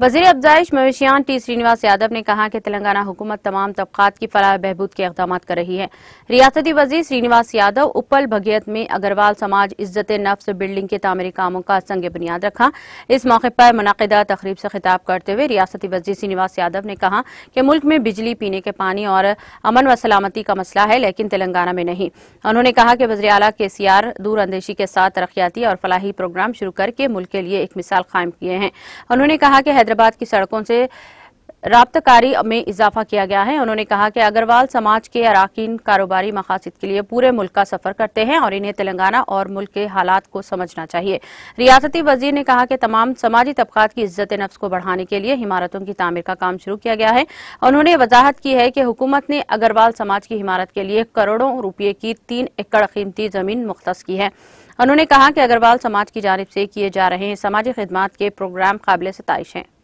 वजीर अफजाइश मवेशियान श्रीनिवास यादव ने कहा कि तेलंगाना हुकूमत तमाम तबकात की फलाह बहबूद के इकदाम कर रही है। रियासती वजीर श्रीनिवास यादव उपल बघियत में अग्रवाल समाज इज्जत नफ्स बिल्डिंग के तामीरी कामों का संग बुनियाद रखा। इस मौके पर मुनाकिदा तकरीब से खिताब करते हुए रियासती वजीर श्रीनिवास यादव ने कहा कि मुल्क में बिजली, पीने के पानी और अमन व सलामती का मसला है, लेकिन तेलंगाना में नहीं। उन्होंने कहा कि वज़ीर आला केसीआर दूरअंदेशी के साथ तरक्याती और फलाही प्रोग्राम शुरू करके मुल्क के लिए एक मिसाल कायम किए हैं। उन्होंने कहा कि हैदराबाद की सड़कों से राब्तकारी में इजाफा किया गया है। उन्होंने कहा कि अग्रवाल समाज के अराकीन कारोबारी मकासद के लिए पूरे मुल्क का सफर करते हैं और इन्हें तेलंगाना और मुल्क के हालात को समझना चाहिए। रियासती वजीर ने कहा कि तमाम समाजी तबकात की इज्जत नफ्स को बढ़ाने के लिए इमारतों की तामीर का काम शुरू किया गया है। उन्होंने वजाहत की है कि हुकूमत ने अग्रवाल समाज की इमारत के लिए करोड़ों रुपये की 3 एकड़ कीमती जमीन मुख्तस की है। उन्होंने कहा कि अग्रवाल समाज की जानिब से किए जा रहे समाजी खिदमात के प्रोग्राम काबिल-ए-तारीफ हैं।